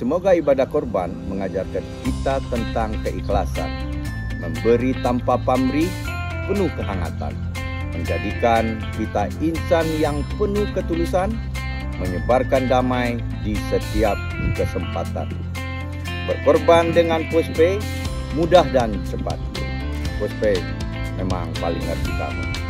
Semoga ibadah korban mengajarkan kita tentang keikhlasan, memberi tanpa pamrih, penuh kehangatan, menjadikan kita insan yang penuh ketulusan, menyebarkan damai di setiap kesempatan. Berkorban dengan Pospay mudah dan cepat. Pospay memang paling ngerti kamu.